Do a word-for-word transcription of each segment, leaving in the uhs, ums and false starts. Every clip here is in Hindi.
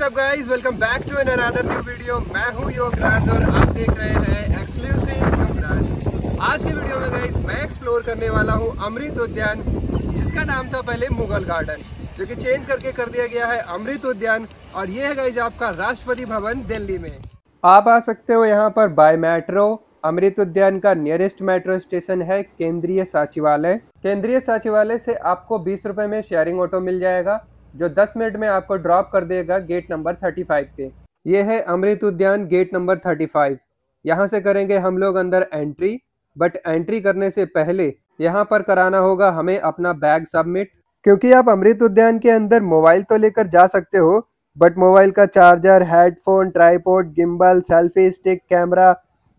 What's up guys, welcome back to another new video. मैं हूं योगराज और आप देख रहे हैं एक्सक्लूसिव योगराज। आज के वीडियो में गाइस मैं एक्सप्लोर करने वाला हूं अमृत उद्यान, जिसका नाम था पहले मुगल गार्डन, जो कि चेंज करके कर दिया गया है अमृत उद्यान। और ये है गाइस आपका राष्ट्रपति भवन दिल्ली में। आप आ सकते हो यहाँ पर बाय मेट्रो। अमृत उद्यान का नियरेस्ट मेट्रो स्टेशन है केंद्रीय सचिवालय। केंद्रीय सचिवालय से आपको बीस रुपये में शेयरिंग ऑटो मिल जाएगा, जो दस मिनट में आपको ड्रॉप कर देगा गेट नंबर पैंतीस पे। ये है अमृत उद्यान गेट नंबर पैंतीस। यहाँ से करेंगे हम लोग अंदर एंट्री, बट एंट्री करने से पहले यहाँ पर कराना होगा हमें अपना बैग सबमिट, क्योंकि आप अमृत उद्यान के अंदर मोबाइल तो लेकर जा सकते हो, बट मोबाइल का charger, headphone, tripod, gimbal, selfie stick, camera,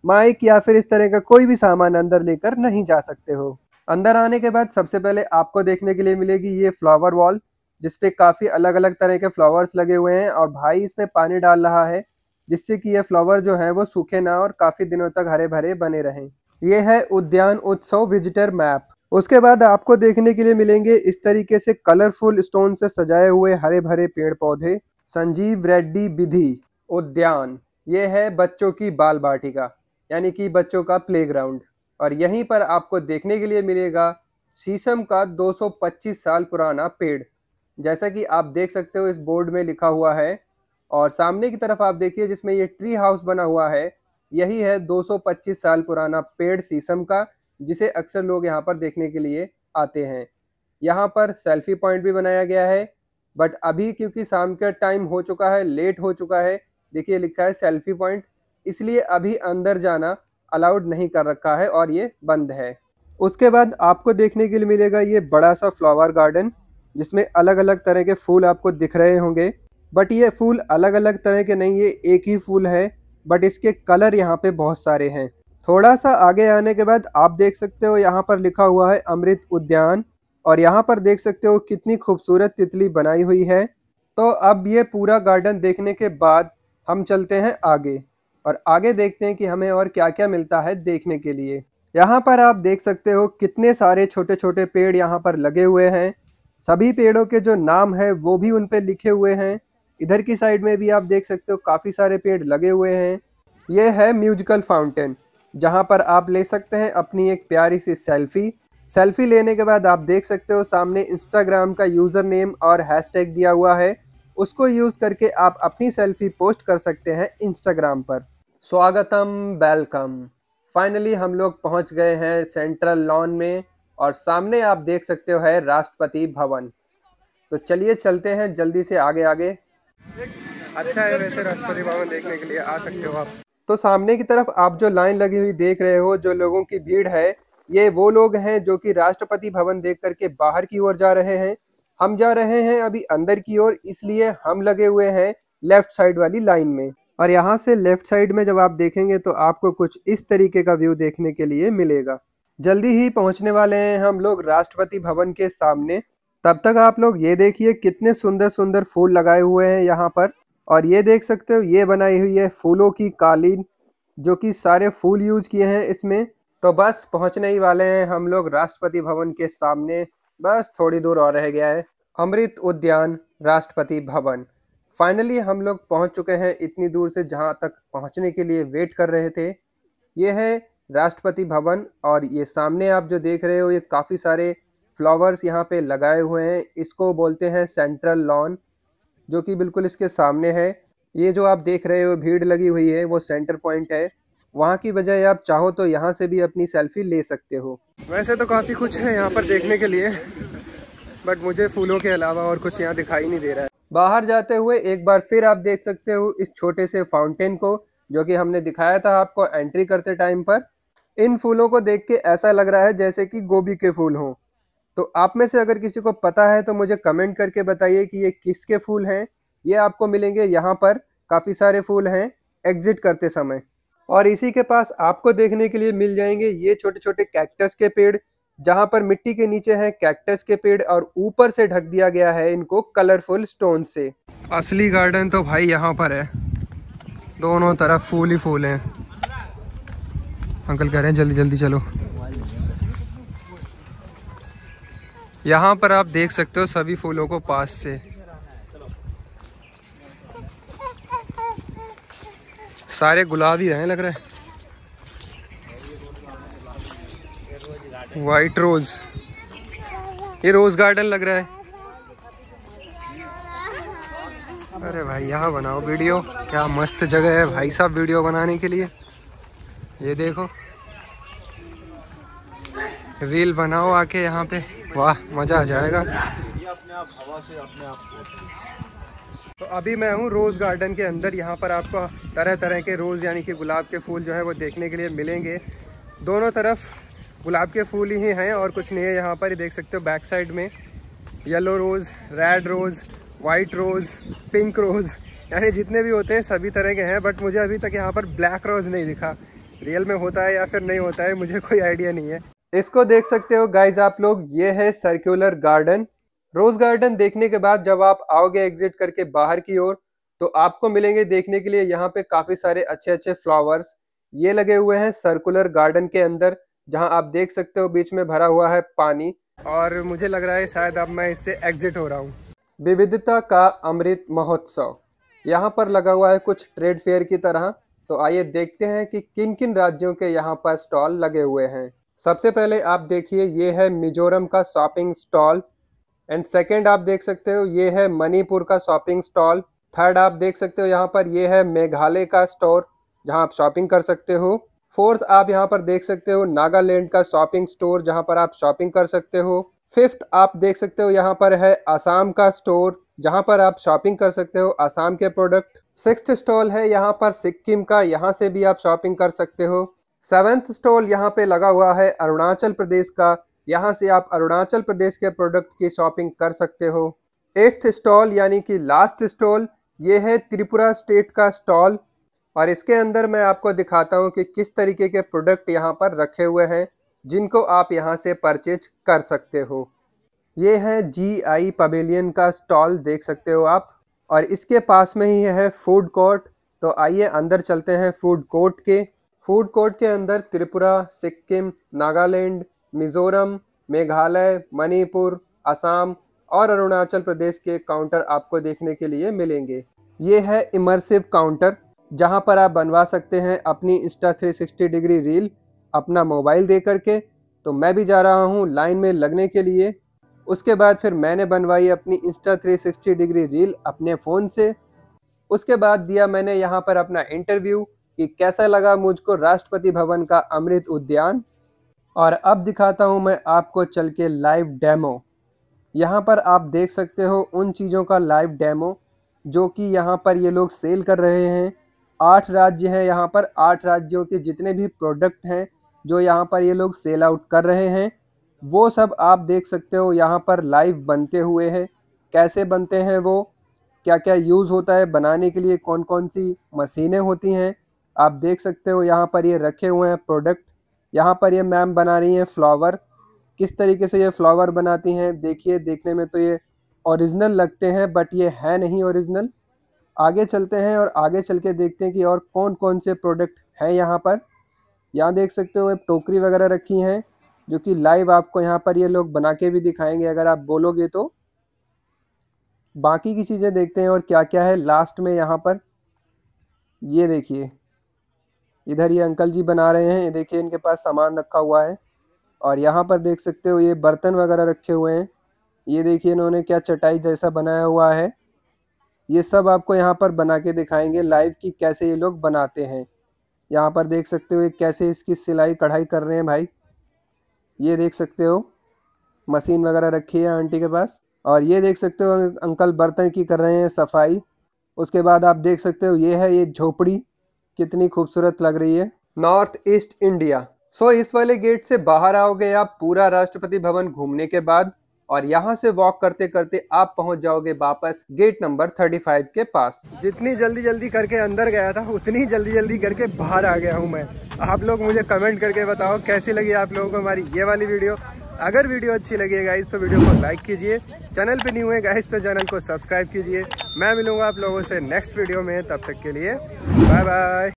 mic या फिर इस तरह का कोई भी सामान अंदर लेकर नहीं जा सकते हो। अंदर आने के बाद सबसे पहले आपको देखने के लिए मिलेगी ये फ्लावर वॉल, जिसपे काफ़ी अलग अलग तरह के फ्लावर्स लगे हुए हैं। और भाई इसमें पानी डाल रहा है, जिससे कि ये फ्लावर जो हैं वो सूखे ना और काफ़ी दिनों तक हरे भरे बने रहें। ये है उद्यान उत्सव विजिटर मैप। उसके बाद आपको देखने के लिए मिलेंगे इस तरीके से कलरफुल स्टोन से सजाए हुए हरे भरे पेड़ पौधे। संजीव रेड्डी विधि उद्यान, ये है बच्चों की बाल वाटिका, यानी कि बच्चों का प्लेग्राउंड। और यहीं पर आपको देखने के लिए मिलेगा शीशम का दो सौ पच्चीस साल पुराना पेड़, जैसा कि आप देख सकते हो इस बोर्ड में लिखा हुआ है। और सामने की तरफ आप देखिए जिसमें ये ट्री हाउस बना हुआ है, यही है दो सौ पच्चीस साल पुराना पेड़ शीशम का, जिसे अक्सर लोग यहाँ पर देखने के लिए आते हैं। यहाँ पर सेल्फी पॉइंट भी बनाया गया है, बट अभी क्योंकि शाम का टाइम हो चुका है, लेट हो चुका है, देखिए लिखा है सेल्फी पॉइंट, इसलिए अभी अंदर जाना अलाउड नहीं कर रखा है और ये बंद है। उसके बाद आपको देखने के लिए मिलेगा ये बड़ा सा फ्लावर गार्डन, जिसमें अलग अलग तरह के फूल आपको दिख रहे होंगे, बट ये फूल अलग अलग तरह के नहीं, ये एक ही फूल है, बट इसके कलर यहाँ पे बहुत सारे हैं। थोड़ा सा आगे आने के बाद आप देख सकते हो यहाँ पर लिखा हुआ है अमृत उद्यान, और यहाँ पर देख सकते हो कितनी खूबसूरत तितली बनाई हुई है। तो अब ये पूरा गार्डन देखने के बाद हम चलते हैं आगे, और आगे देखते हैं कि हमें और क्या क्या मिलता है देखने के लिए। यहाँ पर आप देख सकते हो कितने सारे छोटे छोटे पेड़ यहाँ पर लगे हुए हैं, सभी पेड़ों के जो नाम है वो भी उन पे लिखे हुए हैं। इधर की साइड में भी आप देख सकते हो काफ़ी सारे पेड़ लगे हुए हैं। ये है म्यूजिकल फाउंटेन, जहाँ पर आप ले सकते हैं अपनी एक प्यारी सी सेल्फी। सेल्फी लेने के बाद आप देख सकते हो सामने इंस्टाग्राम का यूज़र नेम और हैशटैग दिया हुआ है, उसको यूज़ करके आप अपनी सेल्फी पोस्ट कर सकते हैं इंस्टाग्राम पर। स्वागतम वेलकम, फाइनली हम लोग पहुँच गए हैं सेंट्रल लॉन में, और सामने आप देख सकते हो है राष्ट्रपति भवन। तो चलिए चलते हैं जल्दी से आगे आगे। अच्छा है वैसे राष्ट्रपति भवन देखने के लिए आ सकते हो आप। तो सामने की तरफ आप जो लाइन लगी हुई देख रहे हो, जो लोगों की भीड़ है, ये वो लोग हैं जो कि राष्ट्रपति भवन देख करके बाहर की ओर जा रहे हैं। हम जा रहे हैं अभी अंदर की ओर, इसलिए हम लगे हुए हैं लेफ्ट साइड वाली लाइन में। और यहाँ से लेफ्ट साइड में जब आप देखेंगे तो आपको कुछ इस तरीके का व्यू देखने के लिए मिलेगा। जल्दी ही पहुंचने वाले हैं हम लोग राष्ट्रपति भवन के सामने। तब तक आप लोग ये देखिए कितने सुंदर सुंदर फूल लगाए हुए हैं यहाँ पर। और ये देख सकते हो ये बनाई हुई है फूलों की कालीन, जो कि सारे फूल यूज किए हैं इसमें। तो बस पहुंचने ही वाले हैं हम लोग राष्ट्रपति भवन के सामने, बस थोड़ी दूर और रह गया है। अमृत उद्यान राष्ट्रपति भवन, फाइनली हम लोग पहुँच चुके हैं इतनी दूर से जहाँ तक पहुँचने के लिए वेट कर रहे थे। ये है राष्ट्रपति भवन, और ये सामने आप जो देख रहे हो ये काफ़ी सारे फ्लावर्स यहाँ पे लगाए हुए हैं। इसको बोलते हैं सेंट्रल लॉन, जो कि बिल्कुल इसके सामने है। ये जो आप देख रहे हो भीड़ लगी हुई है वो सेंटर पॉइंट है, वहाँ की बजाय आप चाहो तो यहाँ से भी अपनी सेल्फी ले सकते हो। वैसे तो काफ़ी कुछ है यहाँ पर देखने के लिए, बट मुझे फूलों के अलावा और कुछ यहाँ दिखाई नहीं दे रहा है। बाहर जाते हुए एक बार फिर आप देख सकते हो इस छोटे से फाउंटेन को, जो कि हमने दिखाया था आपको एंट्री करते टाइम पर। इन फूलों को देख के ऐसा लग रहा है जैसे कि गोभी के फूल हों। तो आप में से अगर किसी को पता है तो मुझे कमेंट करके बताइए कि ये किसके फूल हैं। ये आपको मिलेंगे यहाँ पर, काफ़ी सारे फूल हैं एग्जिट करते समय। और इसी के पास आपको देखने के लिए मिल जाएंगे ये छोटे छोटे कैक्टस के पेड़, जहाँ पर मिट्टी के नीचे हैं कैक्टस के पेड़ और ऊपर से ढक दिया गया है इनको कलरफुल स्टोन से। असली गार्डन तो भाई यहाँ पर है, दोनों तरफ फूल ही फूल हैं। अंकल कह रहे हैं जल्दी जल्दी चलो। यहाँ पर आप देख सकते हो सभी फूलों को पास से। सारे गुलाबी हैं लग रहा है। वाइट रोज, ये रोज गार्डन लग रहा है। अरे भाई यहाँ बनाओ वीडियो, क्या मस्त जगह है भाई साहब वीडियो बनाने के लिए। ये देखो रील बनाओ आके यहाँ पे, वाह मज़ा आ जाएगा। ये अपने आप हवा से अपने आप। तो अभी मैं हूँ रोज़ गार्डन के अंदर। यहाँ पर आपको तरह तरह के रोज़ यानी कि गुलाब के फूल जो है वो देखने के लिए मिलेंगे। दोनों तरफ गुलाब के फूल ही हैं और कुछ नहीं है यहाँ पर। ये देख सकते हो बैक साइड में yellow rose, red rose, white rose, pink rose, यानी जितने भी होते हैं सभी तरह के हैं। बट मुझे अभी तक यहाँ पर ब्लैक रोज़ नहीं दिखा। रियल में होता है या फिर नहीं होता है मुझे कोई आइडिया नहीं है। इसको देख सकते हो गाइज आप लोग, ये है सर्कुलर गार्डन। रोज़ गार्डन देखने के बाद जब आप आओगे एग्जिट करके बाहर की ओर तो आपको मिलेंगे देखने के लिए यहाँ पे काफ़ी सारे अच्छे अच्छे फ्लावर्स। ये लगे हुए हैं सर्कुलर गार्डन के अंदर, जहाँ आप देख सकते हो बीच में भरा हुआ है पानी। और मुझे लग रहा है शायद अब मैं इससे एग्जिट हो रहा हूँ। विविधता का अमृत महोत्सव यहाँ पर लगा हुआ है कुछ ट्रेड फेयर की तरह। तो आइए देखते हैं कि किन किन राज्यों के यहाँ पर स्टॉल लगे हुए हैं। सबसे पहले आप देखिए ये है मिजोरम का शॉपिंग स्टॉल, एंड सेकंड आप देख सकते हो ये है मणिपुर का शॉपिंग स्टॉल, थर्ड आप देख सकते हो यहाँ पर ये है मेघालय का स्टोर जहाँ आप शॉपिंग कर सकते हो, फोर्थ आप यहाँ पर देख सकते हो नागालैंड का शॉपिंग स्टोर जहाँ पर आप शॉपिंग कर सकते हो, फिफ्थ आप देख सकते हो यहाँ पर है असम का स्टोर जहाँ पर आप शॉपिंग कर सकते हो असम के प्रोडक्ट, सिक्स्थ स्टॉल है यहाँ पर सिक्किम का, यहाँ से भी आप शॉपिंग कर सकते हो, सेवेंथ स्टॉल यहाँ पे लगा हुआ है अरुणाचल प्रदेश का, यहाँ से आप अरुणाचल प्रदेश के प्रोडक्ट की शॉपिंग कर सकते हो, एट्थ स्टॉल यानी कि लास्ट स्टॉल ये है त्रिपुरा स्टेट का स्टॉल। और इसके अंदर मैं आपको दिखाता हूँ कि किस तरीके के प्रोडक्ट यहाँ पर रखे हुए हैं जिनको आप यहाँ से परचेज कर सकते हो। ये है जीआई पवेलियन का स्टॉल, देख सकते हो आप। और इसके पास में ही है फूड कोर्ट। तो आइए अंदर चलते हैं फूड कोर्ट के। फूड कोर्ट के अंदर त्रिपुरा, सिक्किम, नागालैंड, मिज़ोरम, मेघालय, मणिपुर, असम और अरुणाचल प्रदेश के काउंटर आपको देखने के लिए मिलेंगे। ये है इमर्सिव काउंटर जहाँ पर आप बनवा सकते हैं अपनी insta three sixty degree reel अपना मोबाइल दे करके। तो मैं भी जा रहा हूँ लाइन में लगने के लिए। उसके बाद फिर मैंने बनवाई अपनी insta three sixty degree reel अपने फ़ोन से। उसके बाद दिया मैंने यहाँ पर अपना इंटरव्यू कि कैसा लगा मुझको राष्ट्रपति भवन का अमृत उद्यान। और अब दिखाता हूँ मैं आपको चल के लाइव डेमो। यहाँ पर आप देख सकते हो उन चीज़ों का लाइव डेमो जो कि यहाँ पर ये लोग सेल कर रहे हैं। आठ राज्य हैं यहाँ पर, आठ राज्यों के जितने भी प्रोडक्ट हैं जो यहाँ पर ये लोग सेल आउट कर रहे हैं वो सब आप देख सकते हो यहाँ पर लाइव बनते हुए हैं। कैसे बनते हैं वो, क्या क्या यूज़ होता है बनाने के लिए, कौन कौन सी मशीनें होती हैं आप देख सकते हो। यहाँ पर ये रखे हुए हैं प्रोडक्ट। यहाँ पर ये मैम बना रही हैं फ्लावर, किस तरीके से ये फ्लावर बनाती हैं। देखिए देखने में तो ये ओरिजिनल लगते हैं बट ये है नहीं ओरिजिनल। आगे चलते हैं और आगे चल के देखते हैं कि और कौन कौन से प्रोडक्ट हैं यहाँ पर। यहाँ देख सकते हो टोकरी वगैरह रखी हैं जो कि लाइव आपको यहाँ पर ये लोग बना के भी दिखाएंगे अगर आप बोलोगे तो। बाकी की चीज़ें देखते हैं और क्या क्या है लास्ट में यहाँ पर। ये देखिए इधर ये अंकल जी बना रहे हैं, ये देखिए इनके पास सामान रखा हुआ है। और यहाँ पर देख सकते हो ये बर्तन वगैरह रखे हुए हैं। ये देखिए इन्होंने क्या चटाई जैसा बनाया हुआ है। ये सब आपको यहाँ पर बना के दिखाएंगे लाइव कि कैसे ये लोग बनाते हैं। यहाँ पर देख सकते हो कैसे इसकी सिलाई कढ़ाई कर रहे हैं भाई। ये देख सकते हो मशीन वगैरह रखी है आंटी के पास। और ये देख सकते हो अंकल बर्तन की कर रहे हैं सफाई। उसके बाद आप देख सकते हो ये है ये झोपड़ी, कितनी खूबसूरत लग रही है। North east India. सो इस वाले गेट से बाहर आओगे आप पूरा राष्ट्रपति भवन घूमने के बाद और यहाँ से वॉक करते करते आप पहुँच जाओगे वापस गेट नंबर पैंतीस के पास। जितनी जल्दी जल्दी करके अंदर गया था उतनी जल्दी जल्दी करके बाहर आ गया हूँ मैं। आप लोग मुझे कमेंट करके बताओ कैसी लगी आप लोगों को हमारी ये वाली वीडियो। अगर वीडियो अच्छी लगी है गाइस तो वीडियो को लाइक कीजिए, चैनल पे न्यू है गाइस तो चैनल को सब्सक्राइब कीजिए। मैं मिलूंगा आप लोगों से नेक्स्ट वीडियो में, तब तक के लिए बाय बाय।